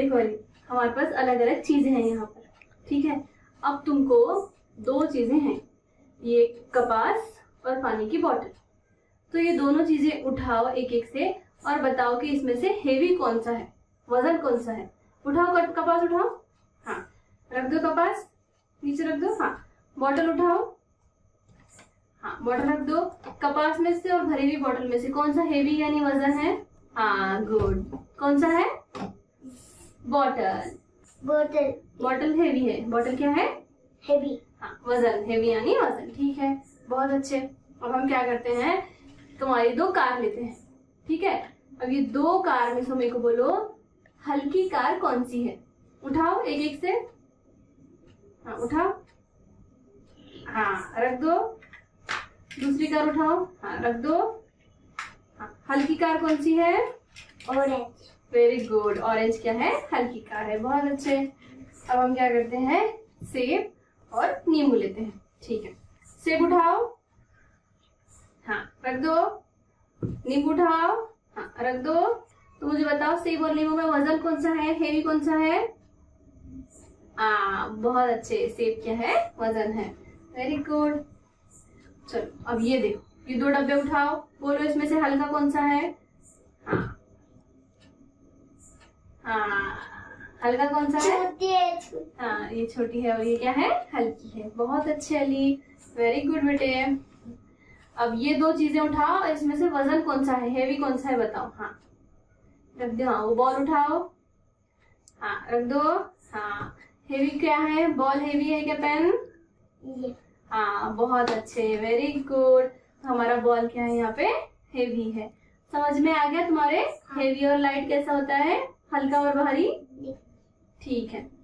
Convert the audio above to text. देखो हमारे पास अलग अलग चीजें हैं यहाँ पर, ठीक है। अब तुमको दो चीजें हैं, ये कपास और पानी की बोतल। तो ये दोनों चीजें उठाओ एक एक से और बताओ कि इसमें से हेवी कौन सा है, वजन कौन सा है। उठाओ कपास, उठाओ, हाँ रख दो, कपास नीचे रख दो, हाँ बोतल उठाओ, हाँ बोतल रख दो। कपास में से और भरी हुई बोतल में से कौन सा हेवी यानी वजन है? हाँ गुड, कौन सा है? बोतल। बोतल बोतल हेवी है, बोतल क्या है? हेवी, हाँ वजन, हेवी यानी वजन, ठीक है बहुत अच्छे। अब हम क्या करते हैं, तुम्हारी दो कार लेते हैं, ठीक है। अब ये दो कार में से मेरे को बोलो हल्की कार कौन सी है। उठाओ एक एक से, हाँ उठाओ, हाँ रख दो, दूसरी कार उठाओ, हाँ रख दो, हाँ हल्की कार कौन सी है? ऑरेंज, वेरी गुड, ऑरेंज क्या है? हल्की कार है, बहुत अच्छे। अब हम क्या करते हैं, सेब और नींबू लेते हैं, ठीक है। सेब उठाओ, हाँ रख दो, नींबू उठाओ, हाँ रख दो। तो मुझे बताओ सेब और नींबू में वजन कौन सा है, हेवी कौन सा है? बहुत अच्छे, सेब क्या है? वजन है, वेरी गुड। चलो अब ये देखो, ये दो डब्बे उठाओ, बोलो इसमें से हल्का कौन सा है? हाँ हाँ हल्का कौन सा है? छोटी है, हाँ ये छोटी है और ये क्या है? हल्की है, बहुत अच्छे अली, वेरी गुड बेटे। अब ये दो चीजें उठाओ, इसमें से वजन कौन सा है, हेवी कौन सा है बताओ। हाँ रख दो, हाँ वो बॉल उठाओ, हाँ रख दो, हाँ हेवी क्या है? बॉल हेवी है क्या? पेन, हाँ बहुत अच्छे, वेरी गुड। हमारा बॉल क्या है यहाँ पे? हेवी है। समझ में आ गया तुम्हारे? हाँ। हेवी और लाइट कैसा होता है, हल्का और भारी, ठीक है।